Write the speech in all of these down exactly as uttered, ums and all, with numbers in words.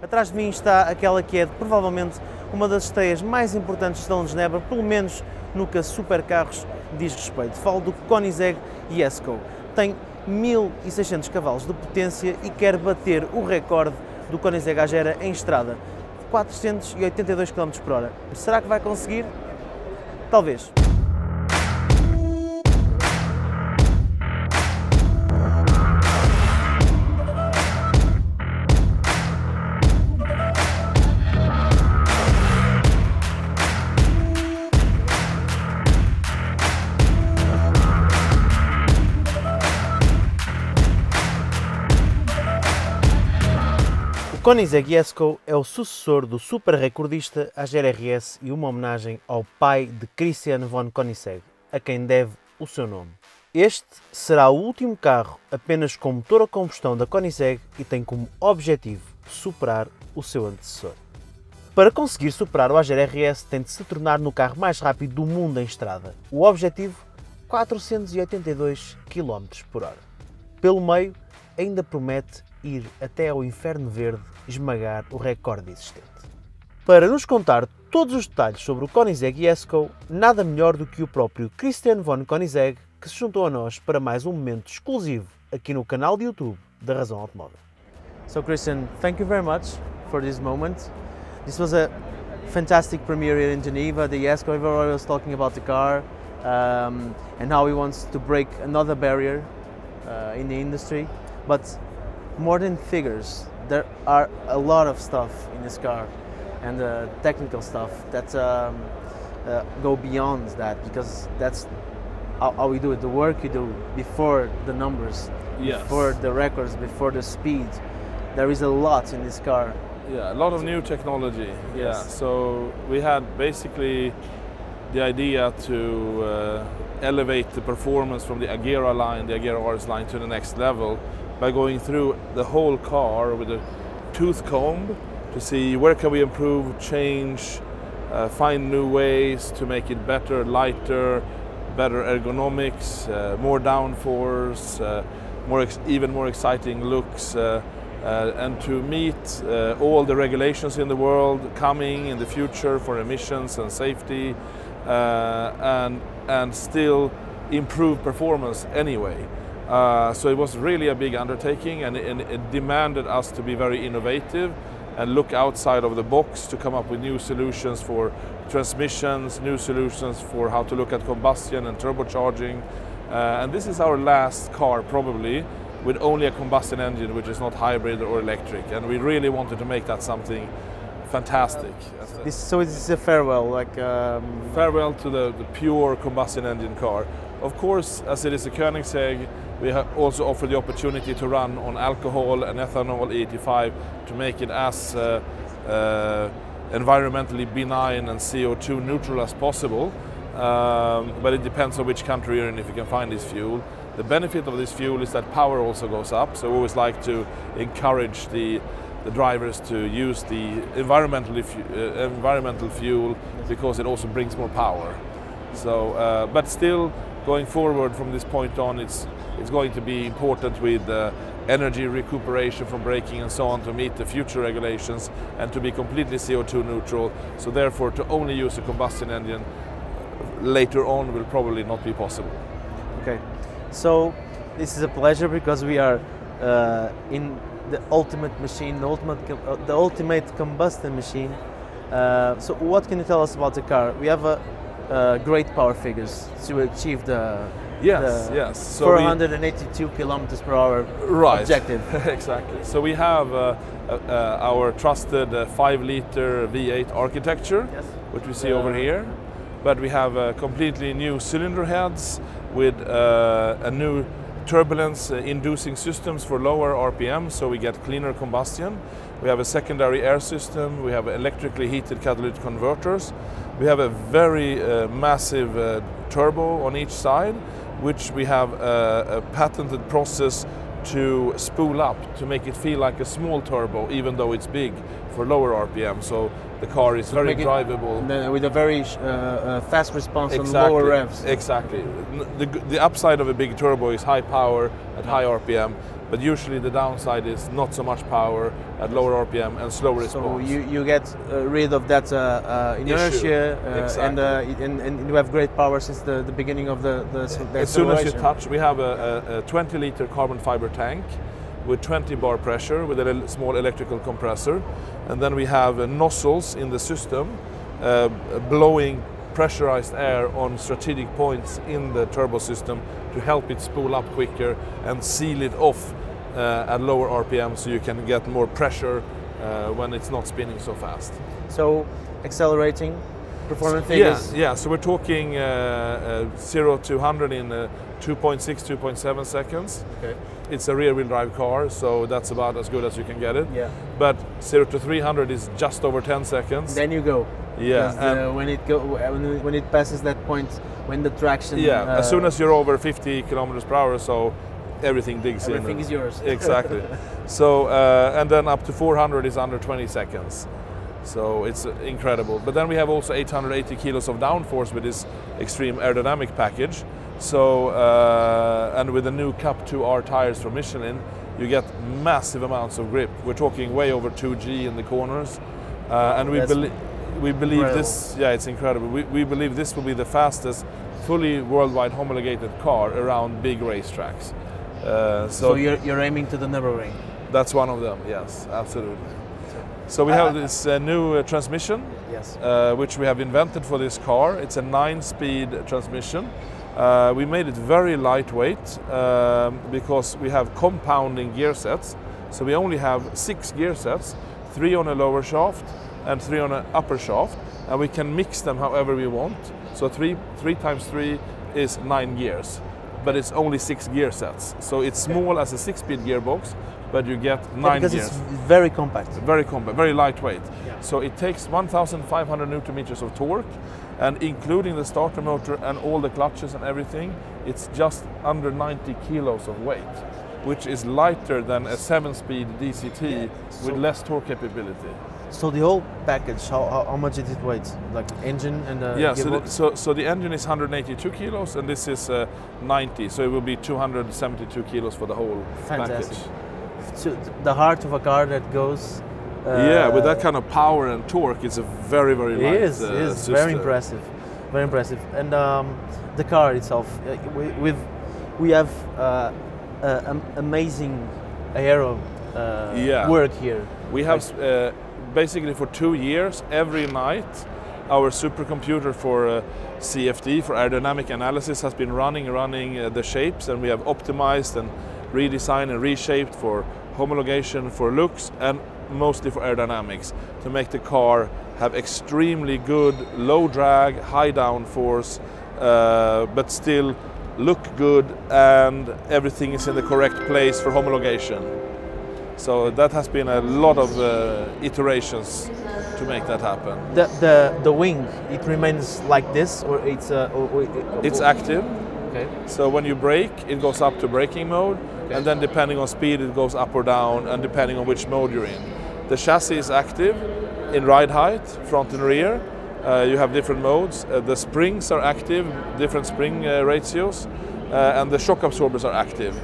Atrás de mim está aquela que é provavelmente uma das estreias mais importantes da Londres Nebra, pelo menos no que a supercarros diz respeito. Falo do Koenigsegg Jesko. Tem mil e seiscentos cavalos de potência e quer bater o recorde do Koenigsegg Agera em estrada, quatrocentos e oitenta e dois quilómetros por hora. Será que vai conseguir? Talvez. O Koenigsegg Jesko é o sucessor do super-recordista Agera R S e uma homenagem ao pai de Christian von Koenigsegg, a quem deve o seu nome. Este será o último carro apenas com motor a combustão da Koenigsegg e tem como objetivo superar o seu antecessor. Para conseguir superar o Agera R S tem de se tornar no carro mais rápido do mundo em estrada. O objetivo, quatrocentos e oitenta e dois quilómetros por hora. Pelo meio, ainda promete ir até ao Inferno Verde esmagar o recorde existente. Para nos contar todos os detalhes sobre o Koenigsegg Jesko, nada melhor do que o próprio Christian von Koenigsegg, que se juntou a nós para mais um momento exclusivo aqui no canal de YouTube da Razão Automóvel. So Christian, thank you very much for this moment. This was a fantastic premiere here in Geneva. The Jesko, everyone was talking about the car um, and how he wants to break another barrier uh, in the industry, but more than figures, there are a lot of stuff in this car and uh, technical stuff that um, uh, go beyond that, because that's how, how we do it, the work you do before the numbers, yes, before the records, before the speed. There is a lot in this car. Yeah, a lot of new technology. Yes. Yeah, so we had basically the idea to uh, elevate the performance from the Agera line, the Agera R S line, to the next level by going through the whole car with a tooth comb to see where can we improve, change, uh, find new ways to make it better, lighter, better ergonomics, uh, more downforce, uh, more ex even more exciting looks, uh, uh, and to meet uh, all the regulations in the world coming in the future for emissions and safety, uh, and, and still improve performance anyway. Uh, so it was really a big undertaking, and, and it demanded us to be very innovative and look outside of the box to come up with new solutions for transmissions, new solutions for how to look at combustion and turbocharging. Uh, and this is our last car probably with only a combustion engine, which is not hybrid or electric, and we really wanted to make that something fantastic. This, so it's a farewell, like um... farewell to the, the pure combustion engine car. Of course, as it is a Koenigsegg, we have also offered the opportunity to run on alcohol and ethanol E eighty-five to make it as uh, uh, environmentally benign and C O two neutral as possible. Um, but it depends on which country you're in if you can find this fuel. The benefit of this fuel is that power also goes up, so we always like to encourage the the drivers to use the environmentally fu uh, environmental fuel, because it also brings more power. So, uh, but still, going forward from this point on, it's it's going to be important with uh, energy recuperation from braking and so on to meet the future regulations and to be completely C O two neutral. So therefore, to only use a combustion engine later on will probably not be possible. Okay, so this is a pleasure, because we are uh, in the ultimate machine, the ultimate, uh, the ultimate combustion machine. Uh, so what can you tell us about the car? We have a Uh, great power figures to achieve the, yes, the yes. So four hundred eighty-two kilometers per hour right. objective. Exactly. So we have uh, uh, uh, our trusted uh, five liter V eight architecture, yes, which we see uh, over here. But we have uh, completely new cylinder heads with uh, a new turbulence-inducing systems for lower R P M, so we get cleaner combustion. We have a secondary air system, we have electrically heated catalytic converters, we have a very uh, massive uh, turbo on each side, which we have a, a patented process to spool up, to make it feel like a small turbo, even though it's big, for lower R P M. So the car is so very drivable. With a very uh, fast response, exactly, on lower revs. Exactly. The, the upside of a big turbo is high power at high R P M, But usually the downside is not so much power at lower R P M and slower response. So you, you get uh, rid of that uh, uh, inertia uh, exactly. and, uh, and, and you have great power since the, the beginning of the, the, the As soon as you touch, we have a twenty litre carbon fiber tank with twenty bar pressure with a small electrical compressor. And then we have uh, nozzles in the system uh, blowing pressurized air on strategic points in the turbo system to help it spool up quicker and seal it off uh, at lower R P M, so you can get more pressure uh, when it's not spinning so fast. So accelerating performance figures? Yeah, yeah. So we're talking uh, uh, zero to one hundred in uh, two point six, two point seven seconds. Okay. It's a rear-wheel drive car, so that's about as good as you can get it. Yeah. But zero to three hundred is just over ten seconds. Then you go. Yeah. The, when it go, when it passes that point, when the traction. Yeah. Uh, as soon as you're over fifty kilometers per hour, so everything digs everything in. Everything is yours. Exactly. So uh, and then up to four hundred is under twenty seconds. So it's incredible. But then we have also eight hundred eighty kilos of downforce with this extreme aerodynamic package. So, uh, and with the new Cup two R tires from Michelin, you get massive amounts of grip. We're talking way over two G in the corners. Uh, and we, be we believe incredible. this, yeah, it's incredible. We, we believe this will be the fastest fully worldwide homologated car around big racetracks. Uh, so so you're, you're aiming to the Nürburgring? That's one of them, yes, absolutely. So we have this uh, new uh, transmission, yes. uh, which we have invented for this car. It's a nine-speed transmission. Uh, we made it very lightweight um, because we have compounding gear sets. So we only have six gear sets, three on a lower shaft and three on an upper shaft. And we can mix them however we want. So three, three times three is nine gears, but it's only six gear sets. So it's small okay. as a six-speed gearbox, but you get nine yeah, because gears. Because it's very compact. Very compact, very lightweight. Yeah. So it takes one thousand five hundred newton meters of torque. And including the starter motor and all the clutches and everything, it's just under ninety kilos of weight, which is lighter than a seven-speed D C T yeah. so with less torque capability. So the whole package, how, how, how much did it weigh? Like engine and the yeah, so the, so, so the engine is one hundred eighty-two kilos and this is uh, ninety, so it will be two hundred seventy-two kilos for the whole Fantastic. package. So the heart of a car that goes Uh, yeah, with that kind of power and torque, it's a very, very light It is, uh, it is. very impressive, very impressive. And um, the car itself, uh, we, we've, we have uh, uh, um, amazing aero uh, yeah. work here. We have like, uh, basically for two years, every night, our supercomputer for uh, C F D, for aerodynamic analysis, has been running, running uh, the shapes, and we have optimized and redesigned and reshaped for homologation, for looks, and mostly for aerodynamics, to make the car have extremely good low drag, high downforce, uh, but still look good, and everything is in the correct place for homologation. So that has been a lot of uh, iterations to make that happen. The, the, the wing, it remains like this, or it's... Uh, or, or, or, it's active. Okay. So when you brake, it goes up to braking mode, okay. and then depending on speed, it goes up or down, and depending on which mode you're in. The chassis is active in ride height, front and rear. Uh, you have different modes. Uh, the springs are active, different spring uh, ratios, uh, and the shock absorbers are active.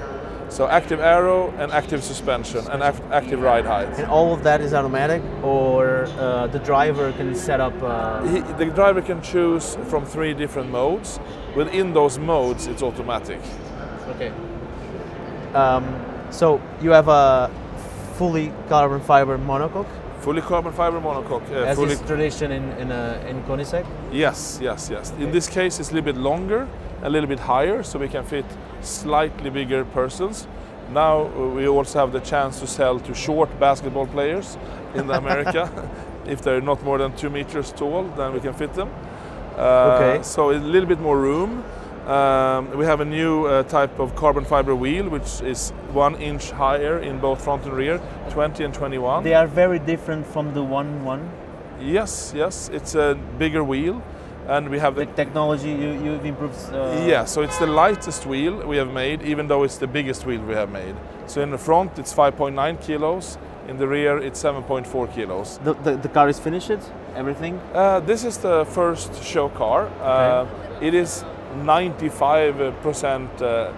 So active aero and active suspension and act active ride height. And all of that is automatic, or uh, the driver can set up? Uh... He, the driver can choose from three different modes. Within those modes, it's automatic. Okay. Um, so you have a fully carbon fiber monocoque? Fully carbon fiber monocoque. Uh, As fully is tradition in, in, uh, in Koenigsegg? Yes, yes, yes. Okay. In this case, it's a little bit longer, a little bit higher, so we can fit slightly bigger persons. Now we also have the chance to sell to short basketball players in America. If they're not more than two meters tall, then we can fit them. Uh, okay. So a little bit more room. Um, we have a new uh, type of carbon fiber wheel, which is one inch higher in both front and rear, twenty and twenty-one. They are very different from the one one? Yes, yes, it's a bigger wheel. And we have the, the technology you, you've improved. Uh... Yeah, so it's the lightest wheel we have made, even though it's the biggest wheel we have made. So in the front it's five point nine kilos, in the rear it's seven point four kilos. The, the, the car is finished, everything? Uh, this is the first show car. Uh, okay. It is ninety-five percent uh,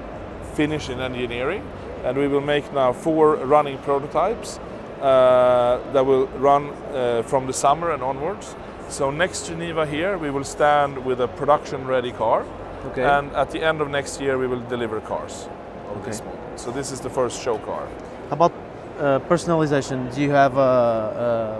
finished in engineering. and we will make now four running prototypes uh, that will run uh, from the summer and onwards. So next Geneva here we will stand with a production ready car, okay. And at the end of next year we will deliver cars of okay. this model. So this is the first show car. How about uh, personalization? Do you have a... Uh, uh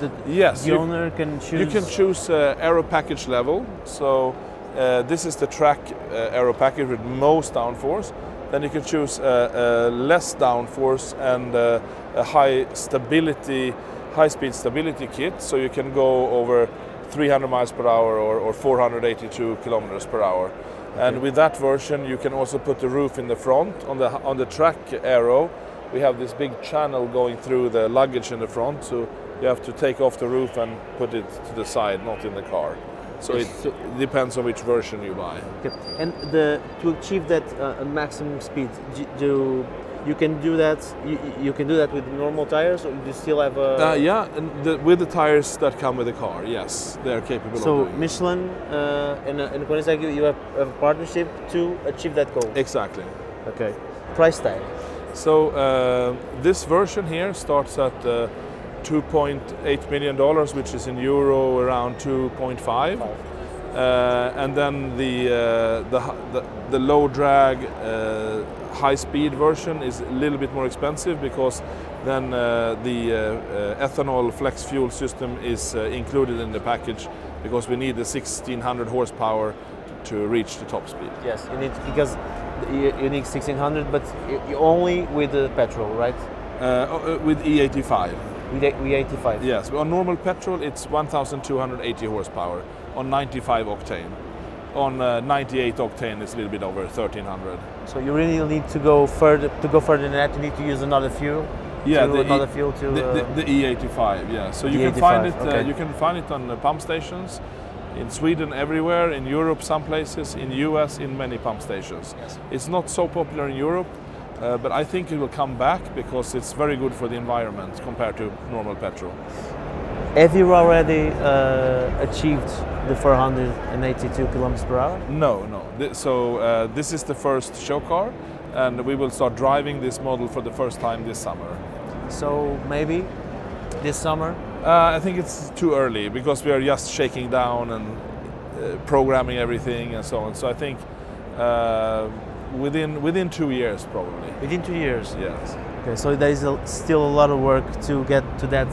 The, yes, the owner you, can choose. You can choose uh, aero package level. So uh, this is the track uh, aero package with most downforce. Then you can choose uh, uh, less downforce and uh, a high stability, high speed stability kit. So you can go over three hundred miles per hour or, or four hundred eighty-two kilometers per hour. Okay. And with that version, you can also put the roof in the front on the on the track aero. We have this big channel going through the luggage in the front, so you have to take off the roof and put it to the side, not in the car. So it so depends on which version you buy. Okay. And the, to achieve that uh, maximum speed, do, do you can do that? You, you can do that with normal tires, or do you still have a? Uh, yeah, and the, with the tires that come with the car, yes, they are capable. So of So Michelin uh, and and Koenigsegg, you have a partnership to achieve that goal. Exactly. Okay. Price tag. So uh, this version here starts at uh, two point eight million dollars, which is in euro around two point five, uh, and then the, uh, the the the low drag uh, high speed version is a little bit more expensive, because then uh, the uh, uh, ethanol flex fuel system is uh, included in the package, because we need the sixteen hundred horsepower to reach the top speed. Yes, you need, because you need sixteen hundred, but only with the petrol, right? Uh, with E eighty-five. With E eighty-five? Yes, on normal petrol it's one thousand two hundred eighty horsepower on ninety-five octane. On uh, ninety-eight octane it's a little bit over thirteen hundred. So you really need to go further to go further than that, you need to use another fuel? Yeah, the, another e, fuel to, the, the, the E eighty-five, yeah. So you can, find it, okay. uh, you can find it on the pump stations. In Sweden, everywhere, in Europe, some places, in U S, in many pump stations. Yes. It's not so popular in Europe, uh, but I think it will come back, because it's very good for the environment compared to normal petrol. Have you already uh, achieved the four hundred eighty-two kilometers per hour? No, no. So uh, this is the first show car, and we will start driving this model for the first time this summer. So maybe this summer? Uh, I think it's too early, because we are just shaking down and uh, programming everything and so on. So I think uh, within within two years probably. Within two years. Yes. Okay. So there is a, still a lot of work to get to that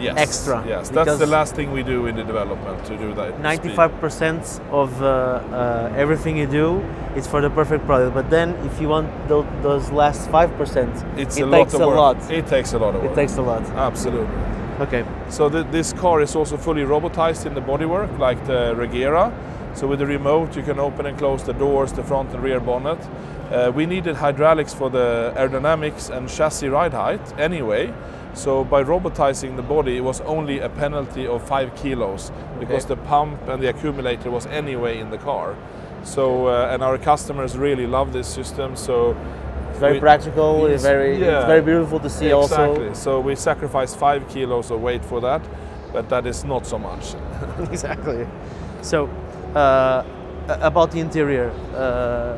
yes. extra. Yes. That's the last thing we do in the development, to do that. Ninety-five percent of uh, uh, everything you do is for the perfect product. But then, if you want those, those last five percent, it takes a lot. It takes a lot of work. It takes a lot. Absolutely. Okay. So the, this car is also fully robotized in the bodywork, like the Regera. So with the remote you can open and close the doors, the front and rear bonnet. Uh, we needed hydraulics for the aerodynamics and chassis ride height anyway. So by robotizing the body, it was only a penalty of five kilos because okay. the pump and the accumulator was anyway in the car. So uh, and our customers really love this system. So. It's very we, practical, it's, it's, very, yeah, it's very beautiful to see exactly. also. Exactly, so we sacrificed five kilos of weight for that, but that is not so much. Exactly. So, uh, about the interior, uh,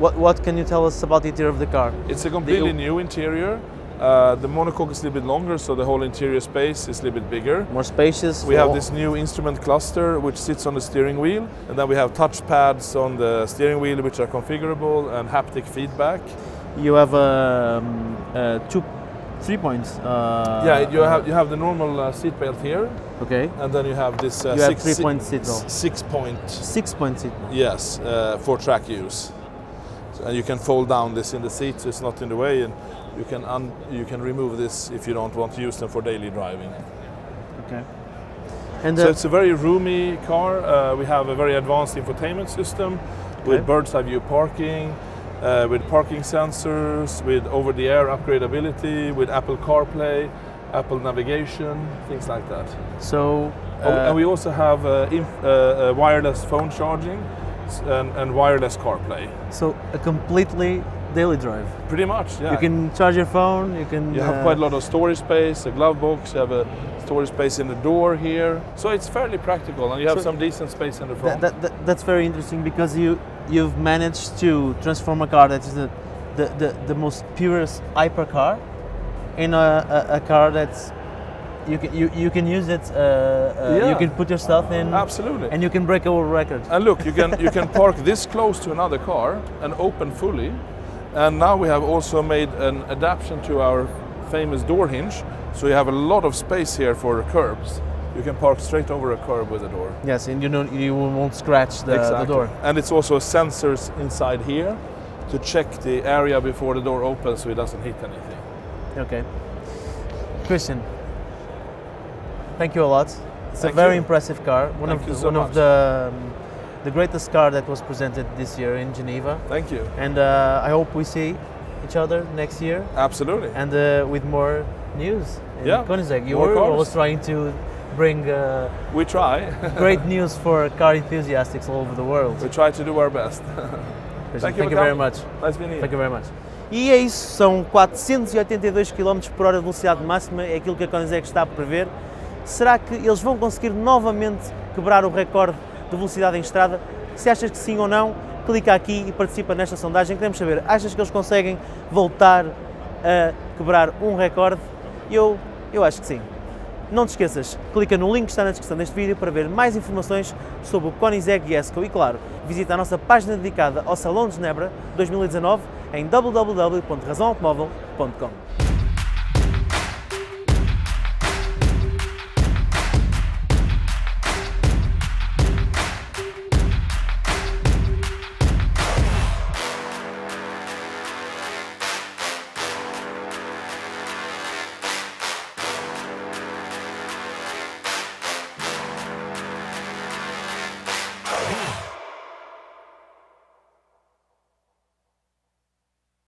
what, what can you tell us about the interior of the car? It's a completely the, new interior. Uh, the monocoque is a little bit longer, so the whole interior space is a little bit bigger. More spacious. We have this new instrument cluster which sits on the steering wheel, and then we have touch pads on the steering wheel which are configurable, and haptic feedback. You have um, uh, two, three points. Uh, yeah, you have you have the normal uh, seat belt here. Okay. And then you have this. Uh, you six, have three point seat belt. Six point. Six point seat belt. Yes, uh, for track use. So, and you can fold down this in the seat, so it's not in the way, and you can un you can remove this if you don't want to use them for daily driving. Okay. And so it's a very roomy car. Uh, we have a very advanced infotainment system okay. with bird's eye view parking. Uh, with parking sensors, with over-the-air upgradability, with Apple CarPlay, Apple navigation, things like that. So, uh, oh, and we also have uh, inf uh, uh, wireless phone charging and, and wireless CarPlay. So a completely daily drive. Pretty much, yeah. You can charge your phone. You can. You have uh, quite a lot of storage space, a glove box. You have a storage space in the door here. So it's fairly practical, and you have so some decent space in the front. That, that, that, that's very interesting, because you. You've managed to transform a car that is a the, the, the most purest hypercar in a, a, a car that's you can you, you can use it. Uh, uh, yeah. You can put yourself in. Absolutely. And you can break a world record. And look, you can you can park this close to another car and open fully. And now we have also made an adaptation to our famous door hinge, so you have a lot of space here for curbs. You can park straight over a curb with a door. Yes, and you don't you won't scratch the, exactly. the door. And it's also sensors inside here to check the area before the door opens, so it doesn't hit anything. Okay, Christian. Thank you a lot. It's Thank a very you. impressive car. One Thank of the, so one much. of the um, the greatest car that was presented this year in Geneva. Thank you. And uh, I hope we see each other next year. Absolutely. And uh, with more news in yeah. Koenigsegg. You more were cars. always trying to bring. Uh, we try. great news for car enthusiasts all over the world. We try to do our best. Thank, Thank you, you very much. Nice being here. Thank you very much. E é isso. São quatrocentos e oitenta e dois quilômetros por hora de velocidade máxima. É aquilo que a Koenigsegg está a prever. Será que eles vão conseguir novamente quebrar o recorde de velocidade em estrada? Se achas que sim ou não, clica aqui e participa nesta sondagem. Queremos saber, achas que eles conseguem voltar a quebrar um recorde? Eu, eu acho que sim. Não te esqueças, clica no link que está na descrição deste vídeo para ver mais informações sobre o Koenigsegg Jesko e, claro, visita a nossa página dedicada ao Salão de Genebra dois mil e dezanove em w w w ponto razão automóvel ponto com.